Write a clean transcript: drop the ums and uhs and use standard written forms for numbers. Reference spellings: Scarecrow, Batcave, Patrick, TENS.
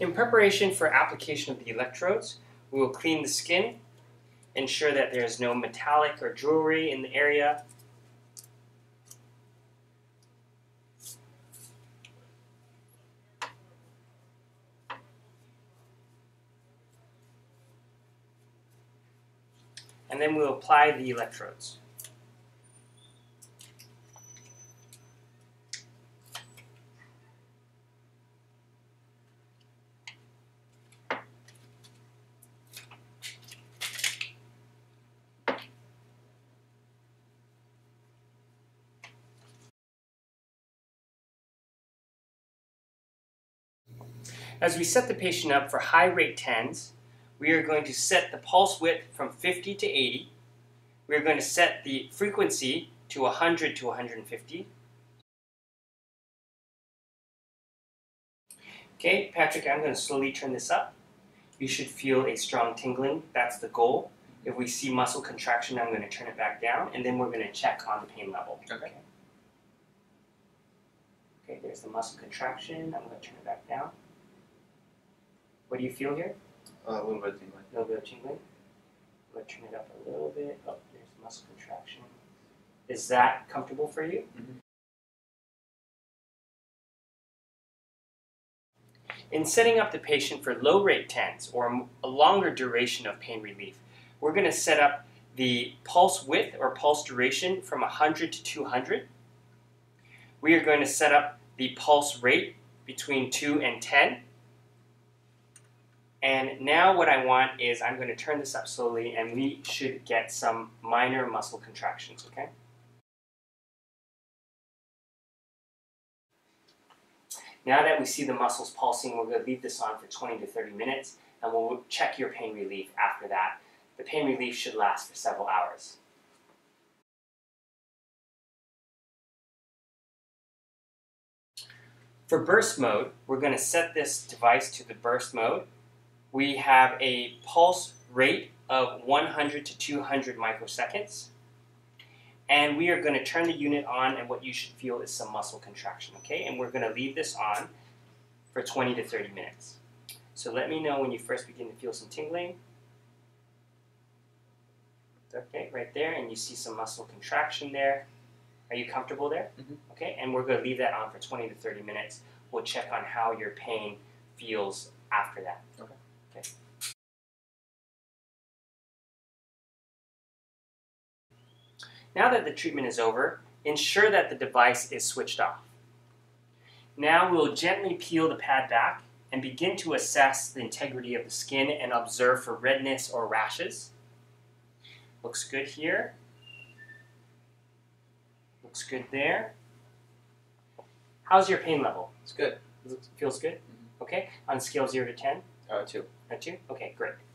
In preparation for application of the electrodes, we will clean the skin, ensure that there is no metallic or jewelry in the area. And then we'll apply the electrodes. As we set the patient up for high rate TENS, we are going to set the pulse width from 50 to 80. We are going to set the frequency to 100 to 150. Okay, Patrick, I'm going to slowly turn this up. You should feel a strong tingling. That's the goal. If we see muscle contraction, I'm going to turn it back down, and then we're going to check on the pain level. Okay. Okay, there's the muscle contraction. I'm going to turn it back down. What do you feel here? A little bit of tingling. A little bit of tingling. I'm going to turn it up a little bit. Oh, there's muscle contraction. Is that comfortable for you? In setting up the patient for low-rate TENS, or a longer duration of pain relief, we're going to set up the pulse width, or pulse duration, from 100 to 200. We are going to set up the pulse rate between 2 and 10. And now what I want is I'm going to turn this up slowly, and we should get some minor muscle contractions, okay? Now that we see the muscles pulsing, we're going to leave this on for 20 to 30 minutes, and we'll check your pain relief after that. The pain relief should last for several hours. For burst mode, we're going to set this device to the burst mode. We have a pulse rate of 100 to 200 microseconds. And we are going to turn the unit on, and what you should feel is some muscle contraction, okay? And we're going to leave this on for 20 to 30 minutes. So let me know when you first begin to feel some tingling. Okay, right there, and you see some muscle contraction there. Are you comfortable there? Okay, and we're going to leave that on for 20 to 30 minutes. We'll check on how your pain feels after that. Okay. Now that the treatment is over, ensure that the device is switched off. Now we'll gently peel the pad back and begin to assess the integrity of the skin and observe for redness or rashes. Looks good here. Looks good there. How's your pain level? It's good. Feels good? Okay. On a scale of 0 to 10? 2. A 2? Okay, great.